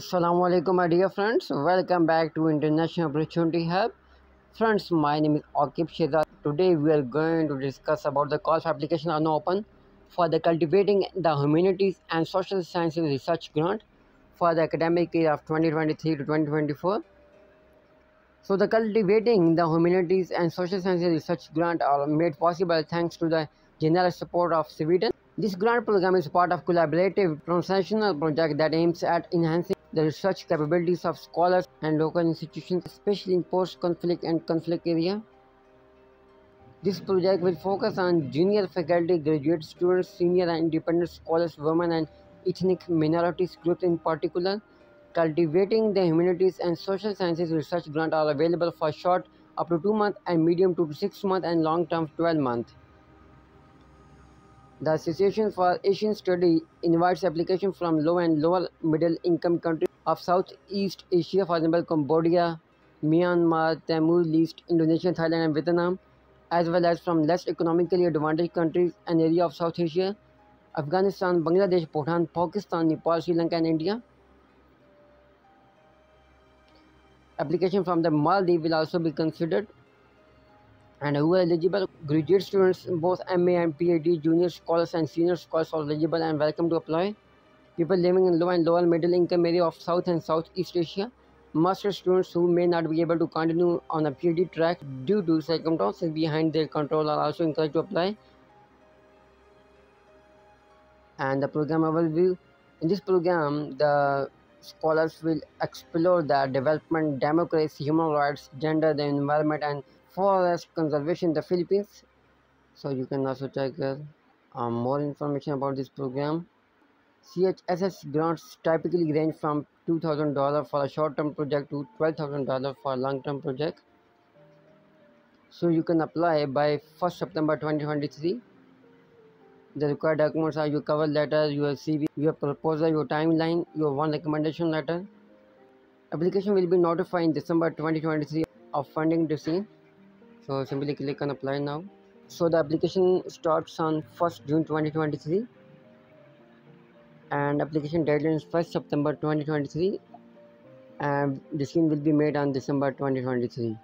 Assalamu alaikum my dear friends, welcome back to International Opportunity Hub. Friends, my name is Akip Shizar. Today we are going to discuss about the call for application are now open for the Cultivating the Humanities and Social Sciences Research Grant for the academic year of 2023 to 2024. So the Cultivating the Humanities and Social Sciences Research Grant are made possible thanks to the generous support of Civitan. This grant program is part of collaborative transnational project that aims at enhancing the research capabilities of scholars and local institutions, especially in post-conflict and conflict area. This project will focus on junior faculty, graduate students, senior and independent scholars, women and ethnic minorities groups in particular. Cultivating the Humanities and Social Sciences Research Grant are available for short up to 2 months and medium to 6 months and long-term 12 months. The Association for Asian Studies invites application from low and lower middle income countries of Southeast Asia, for example Cambodia, Myanmar, Timor Leste, Indonesia, Thailand and Vietnam, as well as from less economically advantaged countries and area of South Asia, Afghanistan, Bangladesh, Bhutan, Pakistan, Nepal, Sri Lanka and India. Application from the Maldives will also be considered. And who are eligible? Graduate students, both MA and PhD, junior scholars and senior scholars are eligible and welcome to apply. People living in low and lower middle income area of South and Southeast Asia, master students who may not be able to continue on a PhD track due to circumstances behind their control are also encouraged to apply. And the program overview. In this program, the scholars will explore the development, democracy, human rights, gender, the environment and forest conservation in the Philippines. So you can also check more information about this program. CHSS grants typically range from $2,000 for a short-term project to $12,000 for a long-term project. So you can apply by 1st September 2023. The required documents are your cover letter, your CV, your proposal, your timeline, your one recommendation letter. Application will be notified in December 2023 of funding decision. So simply click on apply now. So the application starts on 1st June 2023 and application deadline is 1st September 2023 and decision will be made on December 2023.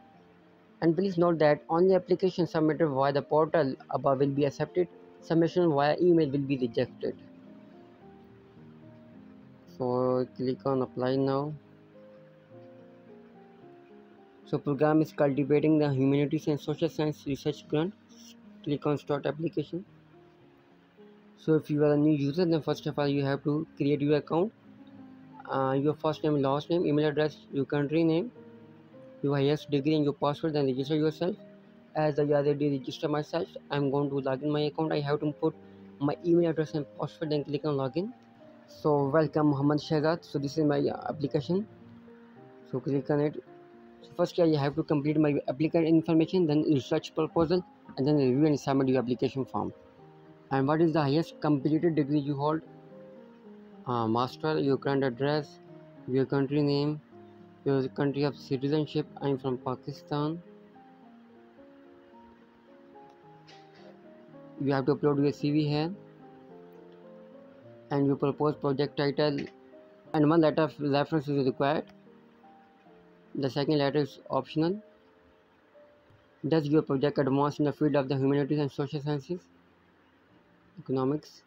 And please note that only application submitted via the portal above will be accepted. Submission via email will be rejected. So click on apply now. So program is Cultivating the Humanities and Social Science Research Grant. Click on Start Application. So if you are a new user, then first of all you have to create your account. Your first name, last name, email address, your country name, your highest degree and your password. Then register yourself. As I already registered myself, I'm going to log in my account. I have to put my email address and password. Then click on login. So welcome Muhammad Shahdath. So this is my application. So click on it. First, I have to complete my applicant information, then research proposal, and then review and submit your application form. And what is the highest completed degree you hold? Master, your current address, your country name, your country of citizenship. I'm from Pakistan. You have to upload your CV here. And your proposed project title. And one letter of reference is required. The second letter is optional. Does your project advance in the field of the humanities and social sciences? Economics.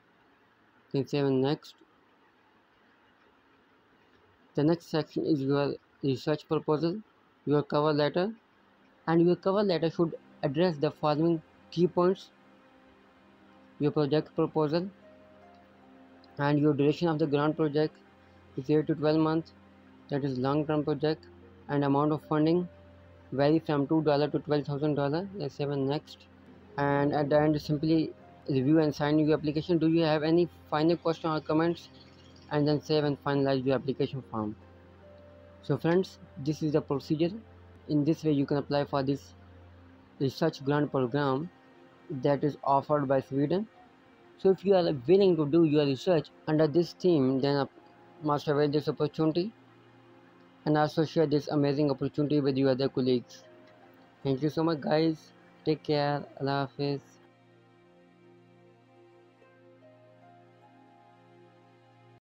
You can save and next. The next section is your research proposal, your cover letter, and your cover letter should address the following key points: your project proposal and your duration of the grant project is 8 to 12 months, that is long-term project. And amount of funding vary from $2 to $12,000. Let's save and next. And at the end, simply review and sign your application. Do you have any final question or comments? And then save and finalize your application form. So friends, this is the procedure. In this way, you can apply for this research grant program that is offered by Sweden. So if you are willing to do your research under this theme, then must avail this opportunity. And also share this amazing opportunity with your other colleagues. Thank you so much guys. Take care. Allah Hafiz.